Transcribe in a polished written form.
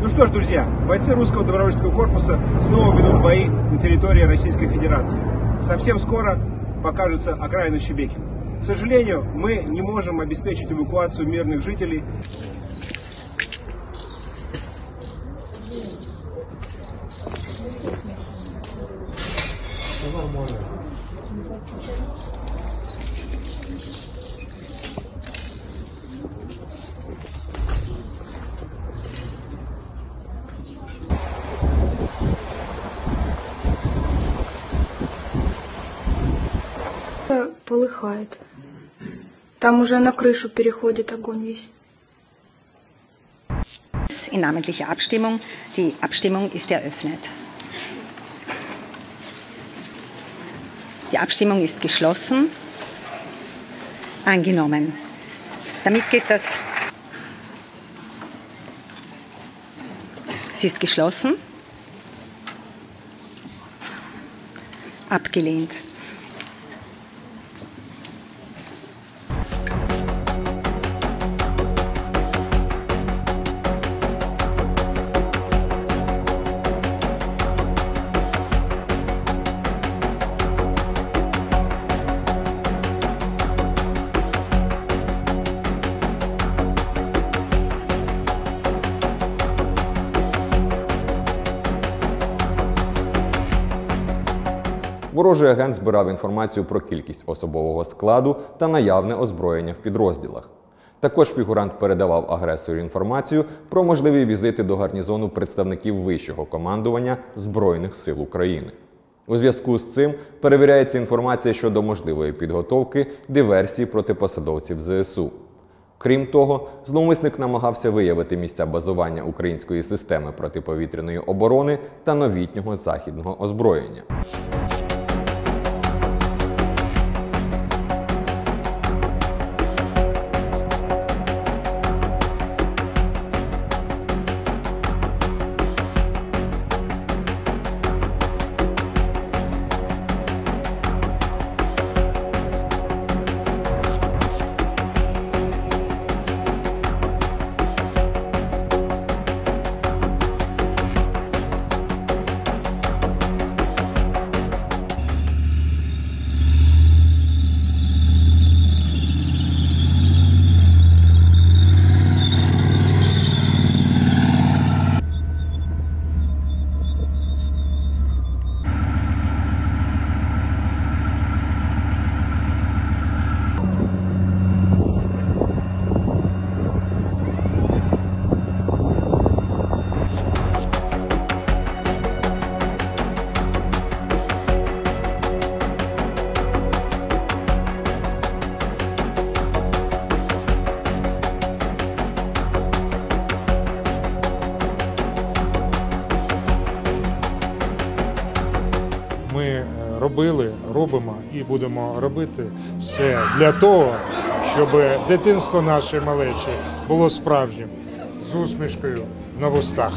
Ну что ж, друзья, бойцы русского добровольческого корпуса снова ведут бои на территории Российской Федерации. Совсем скоро покажется окраина Шебекина. К сожалению, мы не можем обеспечить эвакуацию мирных жителей. Полыхает. Там уже на крышу переходит огонь весь. In namentlicher Abstimmung. Die Abstimmung ist eröffnet. Die Abstimmung ist geschlossen. Angenommen. Damit geht das. Es ist geschlossen. Abgelehnt. Ворожий агент збирав інформацію про кількість особового складу та наявне озброєння в підрозділах. Також фігурант передавав агресору інформацію про можливі візити до гарнізону представників вищого командування Збройних сил України. У зв'язку з цим перевіряється інформація щодо можливої підготовки диверсії проти посадовців ЗСУ. Крім того, зловмисник намагався виявити місця базування української системи протиповітряної оборони та новітнього західного озброєння. робили, робимо і будемо робити все для того, щоб дитинство нашої малечі було справжнім, з усмішкою на вустах.